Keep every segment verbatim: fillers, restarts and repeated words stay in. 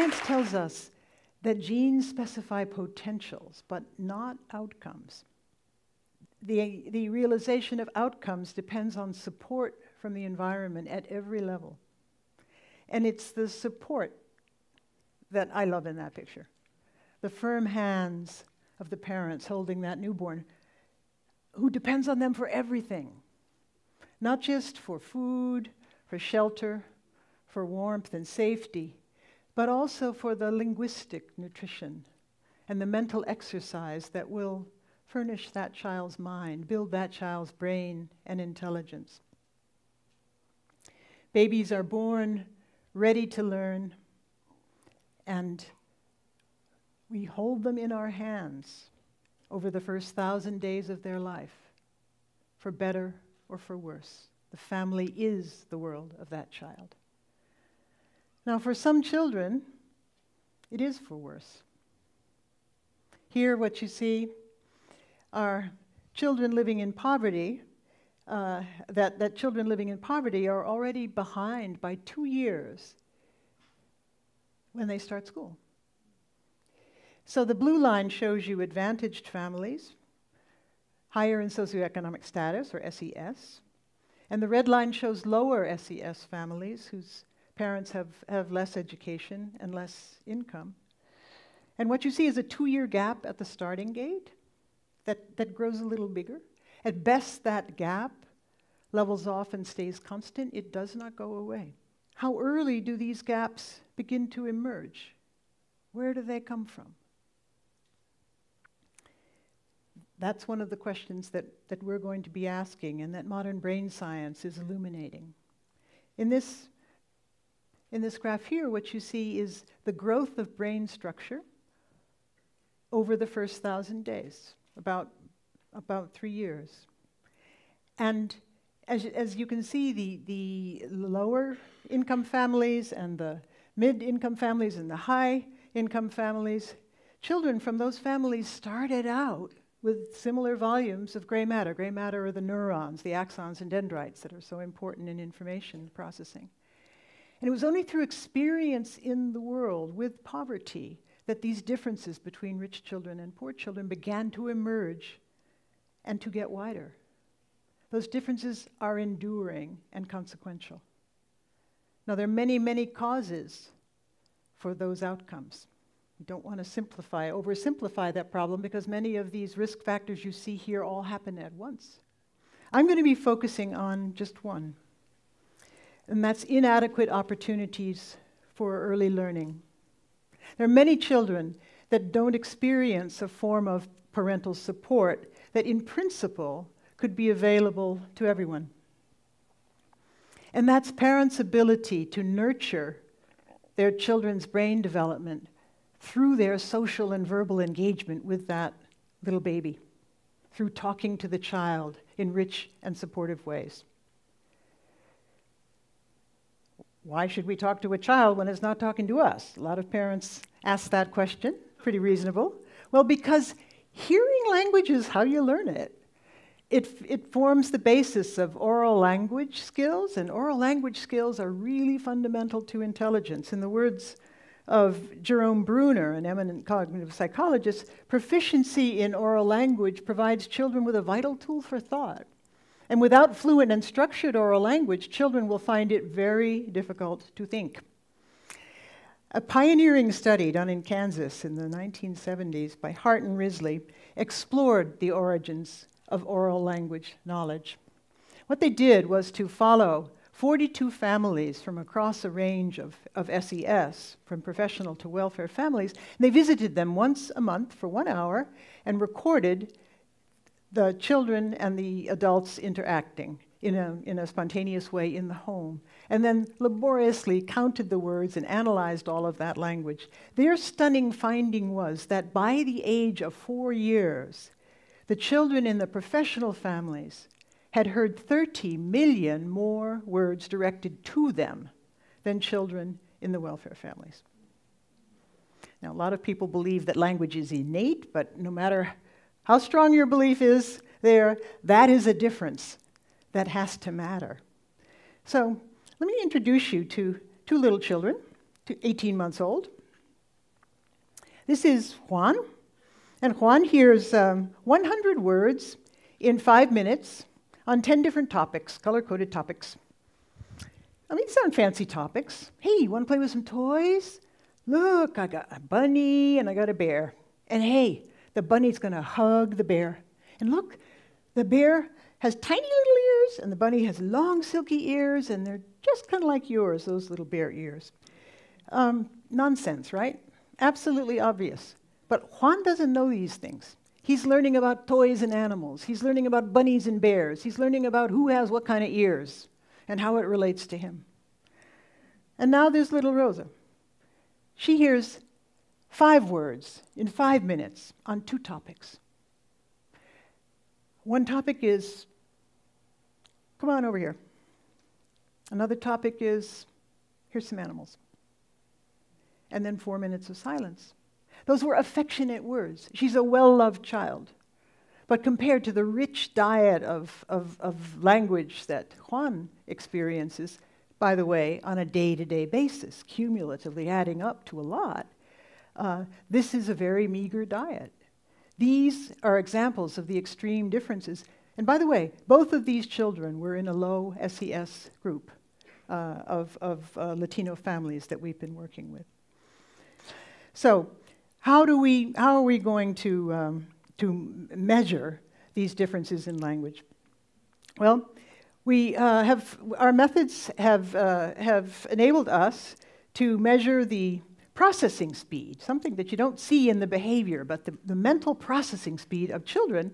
Science tells us that genes specify potentials, but not outcomes. The, the realization of outcomes depends on support from the environment at every level. And it's the support that I love in that picture. The firm hands of the parents holding that newborn who depends on them for everything, not just for food, for shelter, for warmth and safety, but also for the linguistic nutrition and the mental exercise that will furnish that child's mind, build that child's brain and intelligence. Babies are born ready to learn, and we hold them in our hands over the first thousand days of their life, for better or for worse. The family is the world of that child. Now, for some children, it is for worse. Here, what you see are children living in poverty, uh, that, that children living in poverty are already behind by two years when they start school. So the blue line shows you advantaged families, higher in socioeconomic status, or S E S, and the red line shows lower S E S families whose parents have, have less education and less income. And what you see is a two-year gap at the starting gate that, that grows a little bigger. At best, that gap levels off and stays constant. It does not go away. How early do these gaps begin to emerge? Where do they come from? That's one of the questions that, that we're going to be asking and that modern brain science is illuminating. In this, in this graph here, what you see is the growth of brain structure over the first thousand days, about, about three years. And as, as you can see, the, the lower income families and the mid-income families and the high-income families, children from those families started out with similar volumes of gray matter. Gray matter are the neurons, the axons and dendrites that are so important in information processing. And it was only through experience in the world with poverty that these differences between rich children and poor children began to emerge and to get wider. Those differences are enduring and consequential. Now, there are many, many causes for those outcomes. We don't want to simplify, oversimplify that problem, because many of these risk factors you see here all happen at once. I'm going to be focusing on just one, and that's inadequate opportunities for early learning. There are many children that don't experience a form of parental support that in principle could be available to everyone. And that's parents' ability to nurture their children's brain development through their social and verbal engagement with that little baby, through talking to the child in rich and supportive ways. Why should we talk to a child when it's not talking to us? A lot of parents ask that question, pretty reasonable. Well, because hearing language is how you learn it. It, it forms the basis of oral language skills, and oral language skills are really fundamental to intelligence. In the words of Jerome Bruner, an eminent cognitive psychologist, proficiency in oral language provides children with a vital tool for thought. And without fluent and structured oral language, children will find it very difficult to think. A pioneering study done in Kansas in the nineteen seventies by Hart and Risley explored the origins of oral language knowledge. What they did was to follow forty-two families from across a range of, of S E S, from professional to welfare families. And they visited them once a month for one hour and recorded the children and the adults interacting in a, in a spontaneous way in the home, and then laboriously counted the words and analyzed all of that language. Their stunning finding was that by the age of four years, the children in the professional families had heard thirty million more words directed to them than children in the welfare families. Now, a lot of people believe that language is innate, but no matter how strong your belief is there, that is a difference that has to matter. So let me introduce you to two little children, eighteen months old, This is Juan, and Juan hears um, one hundred words in five minutes on ten different topics, color-coded topics. I mean, these aren't fancy topics. Hey, you want to play with some toys? Look, I got a bunny and I got a bear. And hey, the bunny's going to hug the bear. And look, the bear has tiny little ears, and the bunny has long, silky ears, and they're just kind of like yours, those little bear ears. Um, nonsense, right? Absolutely obvious. But Juan doesn't know these things. He's learning about toys and animals. He's learning about bunnies and bears. He's learning about who has what kind of ears and how it relates to him. And now there's little Rosa. She hears five words in five minutes on two topics. One topic is, come on over here. Another topic is, here's some animals. And then four minutes of silence. Those were affectionate words. She's a well-loved child. But compared to the rich diet of, of, of language that Juan experiences, by the way, on a day-to-day basis, cumulatively adding up to a lot, uh, this is a very meager diet. These are examples of the extreme differences. And by the way, both of these children were in a low S E S group uh, of, of uh, Latino families that we've been working with. So how, do we, how are we going to, um, to measure these differences in language? Well, we, uh, have, our methods have, uh, have enabled us to measure the processing speed, something that you don't see in the behavior, but the, the mental processing speed of children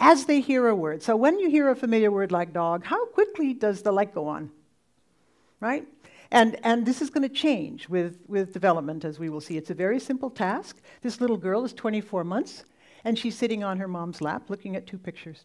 as they hear a word. So when you hear a familiar word like dog, how quickly does the light go on, right? And, and this is going to change with, with development, as we will see. It's a very simple task. This little girl is twenty-four months, and she's sitting on her mom's lap looking at two pictures.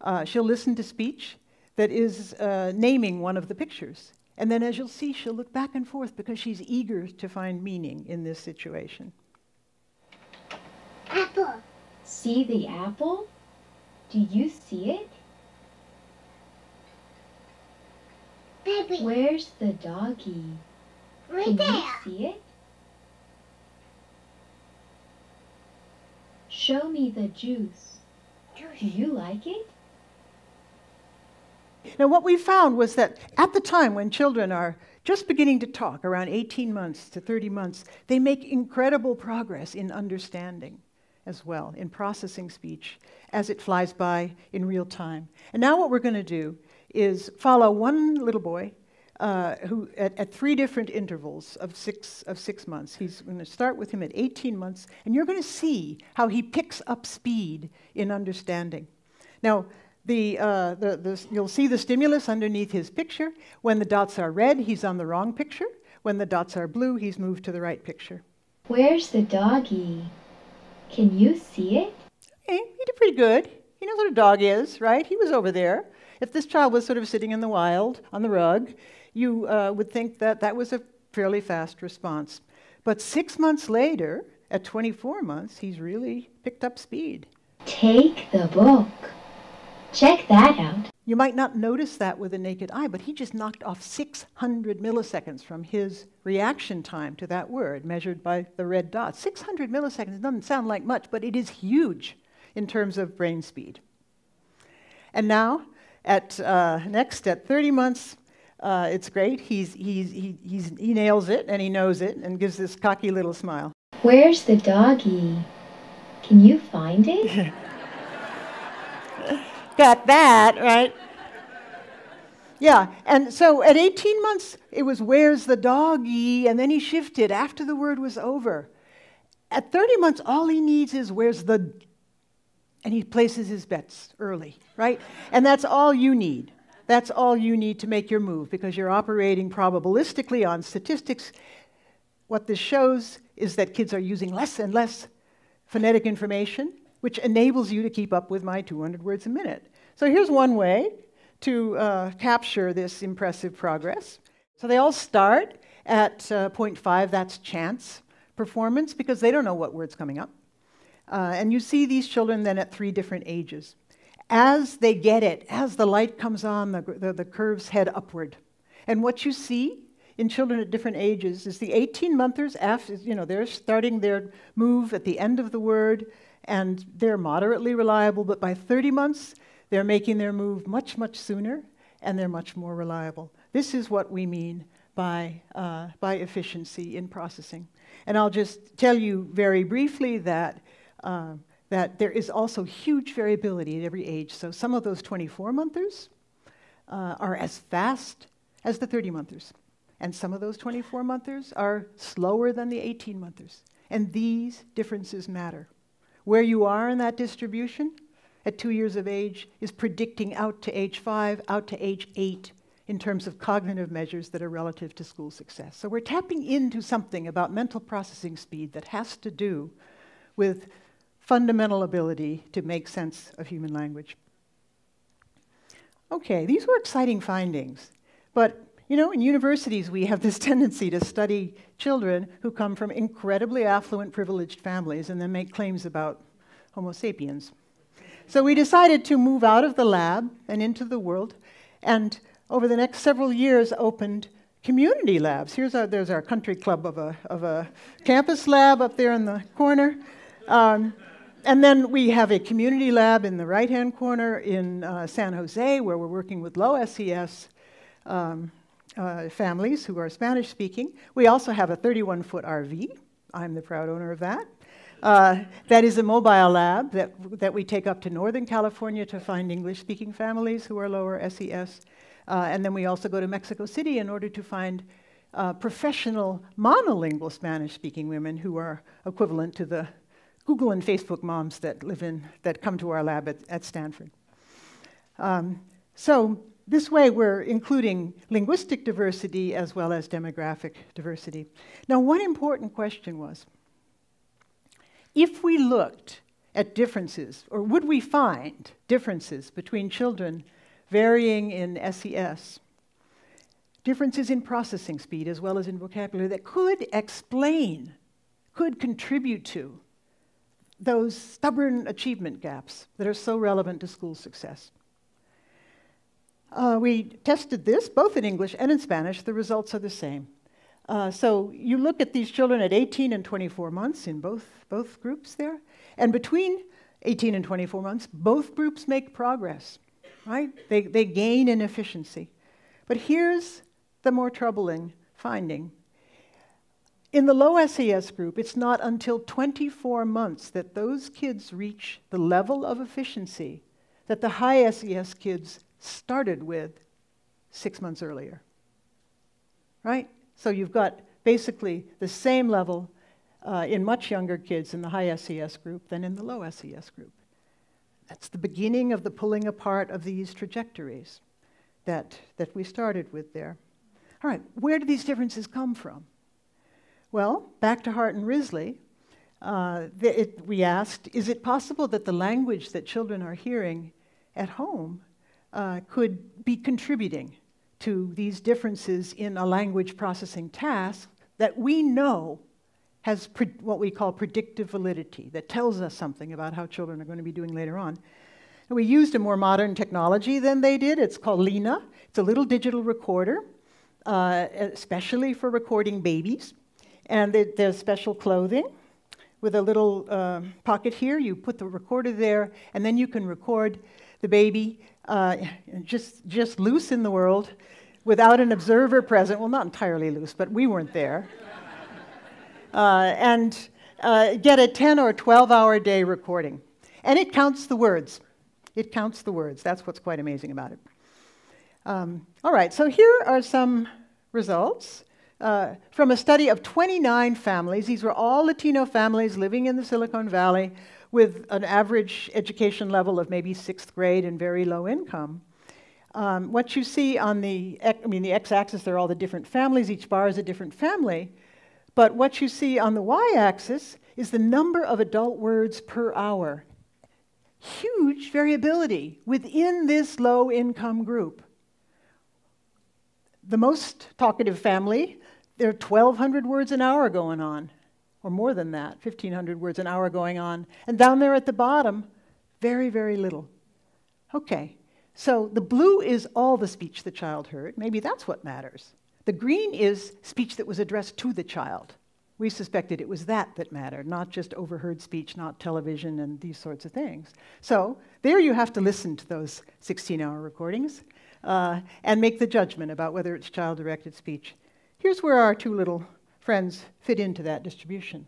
Uh, she'll listen to speech that is uh, naming one of the pictures. And then, as you'll see, she'll look back and forth because she's eager to find meaning in this situation. Apple. See the apple? Do you see it? Baby. Where's the doggy? Right Can there. Can you see it? Show me the juice. juice. Do you like it? Now, what we found was that at the time when children are just beginning to talk, around eighteen months to thirty months, they make incredible progress in understanding as well, in processing speech as it flies by in real time. And now what we're going to do is follow one little boy uh, who at, at three different intervals of six, of six months. He's going to start with him at eighteen months, and you're going to see how he picks up speed in understanding. Now, The, uh, the, the, you'll see the stimulus underneath his picture. When the dots are red, he's on the wrong picture. When the dots are blue, he's moved to the right picture. Where's the doggy? Can you see it? Hey, he did pretty good. He knows what a dog is, right? He was over there. If this child was sort of sitting in the wild, on the rug, you uh, would think that that was a fairly fast response. But six months later, at twenty-four months, he's really picked up speed. Take the book. Check that out. You might not notice that with a naked eye, but he just knocked off six hundred milliseconds from his reaction time to that word, measured by the red dot. six hundred milliseconds doesn't sound like much, but it is huge in terms of brain speed. And now, at, uh, next, at thirty months, uh, it's great. He's, he's, he, he's, he nails it, and he knows it, and gives this cocky little smile. Where's the doggy? Can you find it? Got that, right? Yeah, and so at eighteen months, it was, where's the doggy? And then he shifted after the word was over. At thirty months, all he needs is, where's the... And he places his bets early, right? And that's all you need. That's all you need to make your move, because you're operating probabilistically on statistics. What this shows is that kids are using less and less phonetic information, which enables you to keep up with my two hundred words a minute. So here's one way to uh, capture this impressive progress. So they all start at uh, point five, that's chance performance, because they don't know what word's coming up. Uh, and you see these children then at three different ages. As they get it, as the light comes on, the, the, the curves head upward. And what you see in children at different ages is the eighteen-monthers after, you know, they're starting their move at the end of the word, and they're moderately reliable, but by thirty months, they're making their move much, much sooner, and they're much more reliable. This is what we mean by, uh, by efficiency in processing. And I'll just tell you very briefly that, uh, that there is also huge variability at every age. So some of those twenty-four-monthers uh, are as fast as the thirty-monthers. And some of those twenty-four-monthers are slower than the eighteen-monthers. And these differences matter. Where you are in that distribution at two years of age is predicting out to age five, out to age eight, in terms of cognitive measures that are relative to school success. So we're tapping into something about mental processing speed that has to do with fundamental ability to make sense of human language. Okay, these were exciting findings. But, you know, in universities we have this tendency to study children who come from incredibly affluent, privileged families and then make claims about Homo sapiens. So we decided to move out of the lab and into the world, and over the next several years, opened community labs. Here's our, there's our country club of a, of a campus lab up there in the corner. Um, and then we have a community lab in the right-hand corner in uh, San Jose, where we're working with low S E S um, uh, families who are Spanish-speaking. We also have a thirty-one-foot R V. I'm the proud owner of that. Uh, that is a mobile lab that, that we take up to Northern California to find English-speaking families who are lower S E S. Uh, and then we also go to Mexico City in order to find uh, professional monolingual Spanish-speaking women who are equivalent to the Google and Facebook moms that live in, that come to our lab at, at Stanford. Um, so this way we're including linguistic diversity as well as demographic diversity. Now, one important question was, if we looked at differences, or would we find differences between children varying in S E S, differences in processing speed as well as in vocabulary that could explain, could contribute to those stubborn achievement gaps that are so relevant to school success. Uh, we tested this both in English and in Spanish. The results are the same. Uh, so you look at these children at eighteen and twenty-four months in both, both groups there, and between eighteen and twenty-four months, both groups make progress. Right? They, they gain in efficiency. But here's the more troubling finding. In the low S E S group, it's not until twenty-four months that those kids reach the level of efficiency that the high S E S kids started with six months earlier. Right? So you've got basically the same level uh, in much younger kids in the high S E S group than in the low S E S group. That's the beginning of the pulling apart of these trajectories that, that we started with there. All right, where do these differences come from? Well, back to Hart and Risley, uh, it, we asked, is it possible that the language that children are hearing at home uh, could be contributing to these differences in a language processing task that we know has what we call predictive validity, that tells us something about how children are going to be doing later on. And we used a more modern technology than they did. It's called LENA. It's a little digital recorder, uh, especially for recording babies. And it, there's special clothing with a little uh, pocket here. You put the recorder there, and then you can record the baby uh, just, just loose in the world without an observer present. Well, not entirely loose, but we weren't there. Uh, and uh, get a ten or twelve hour day recording. And it counts the words. It counts the words. That's what's quite amazing about it. Um, all right, so here are some results uh, from a study of twenty-nine families. These were all Latino families living in the Silicon Valley with an average education level of maybe sixth grade and very low income. Um, what you see on the, I mean, the x-axis, they're all the different families. Each bar is a different family. But what you see on the y-axis is the number of adult words per hour. Huge variability within this low-income group. The most talkative family, there are twelve hundred words an hour going on, or more than that, fifteen hundred words an hour going on. And down there at the bottom, very, very little. Okay, so the blue is all the speech the child heard. Maybe that's what matters. The green is speech that was addressed to the child. We suspected it was that that mattered, not just overheard speech, not television and these sorts of things. So there you have to listen to those sixteen hour recordings uh, and make the judgment about whether it's child-directed speech. Here's where our two little friends fit into that distribution,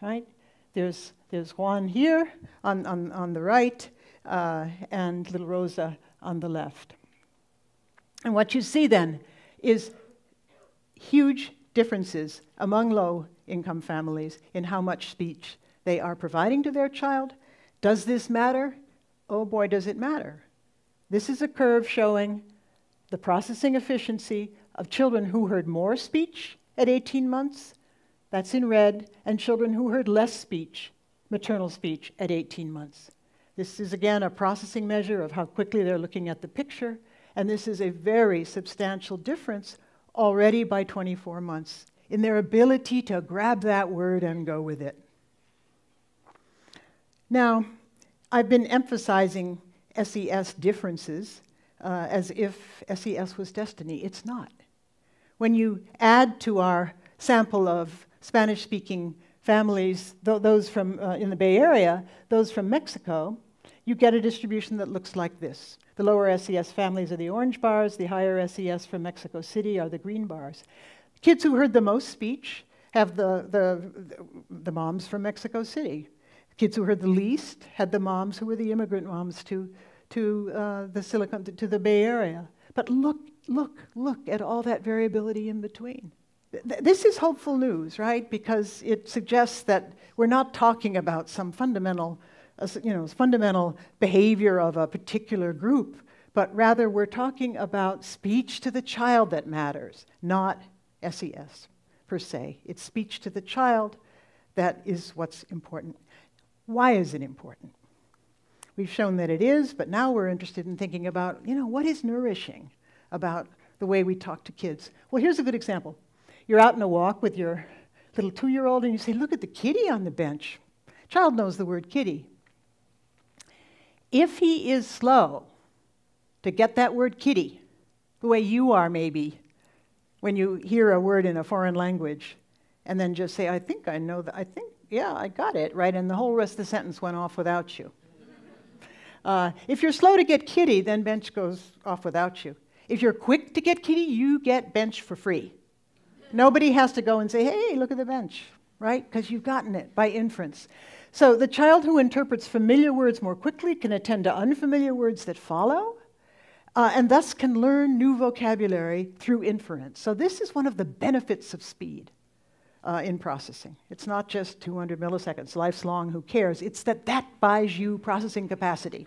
right? There's, there's Juan here on, on, on the right uh, and little Rosa on the left. And what you see then is huge differences among low-income families in how much speech they are providing to their child. Does this matter? Oh boy, does it matter. This is a curve showing the processing efficiency of children who heard more speech at eighteen months, that's in red, and children who heard less speech, maternal speech, at eighteen months. This is, again, a processing measure of how quickly they're looking at the picture, and this is a very substantial difference already by twenty-four months in their ability to grab that word and go with it. Now, I've been emphasizing S E S differences uh, as if S E S was destiny. It's not. When you add to our sample of Spanish-speaking families, th those from, uh, in the Bay Area, those from Mexico, you get a distribution that looks like this. The lower S E S families are the orange bars, the higher S E S from Mexico City are the green bars. Kids who heard the most speech have the, the, the moms from Mexico City. Kids who heard the least had the moms who were the immigrant moms to, to, uh, the, Silicon, to the Bay Area. But look, look, look at all that variability in between. Th this is hopeful news, right? Because it suggests that we're not talking about some fundamental A, you know, fundamental behavior of a particular group, but rather we're talking about speech to the child that matters, not S E S per se. It's speech to the child that is what's important. Why is it important? We've shown that it is, but now we're interested in thinking about, you know, what is nourishing about the way we talk to kids? Well, here's a good example. You're out in a walk with your little two-year-old and you say, look at the kitty on the bench. Child knows the word kitty. If he is slow to get that word kitty, the way you are maybe, when you hear a word in a foreign language, and then just say, I think I know that, I think, yeah, I got it, right? And the whole rest of the sentence went off without you. uh, if you're slow to get kitty, then bench goes off without you. If you're quick to get kitty, you get bench for free. Nobody has to go and say, hey, look at the bench, right? Because you've gotten it by inference. So the child who interprets familiar words more quickly can attend to unfamiliar words that follow, uh, and thus can learn new vocabulary through inference. So this is one of the benefits of speed uh, in processing. It's not just two hundred milliseconds, life's long, who cares? It's that that buys you processing capacity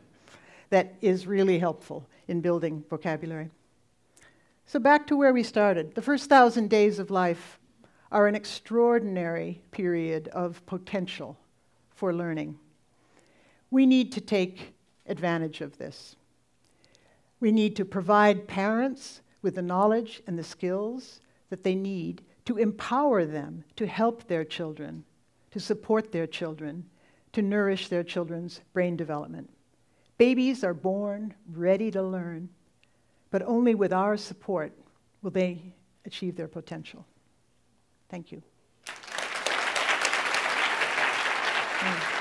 that is really helpful in building vocabulary. So back to where we started. The first thousand days of life are an extraordinary period of potential for learning. We need to take advantage of this. We need to provide parents with the knowledge and the skills that they need to empower them to help their children, to support their children, to nourish their children's brain development. Babies are born ready to learn, but only with our support will they achieve their potential. Thank you. Thank you.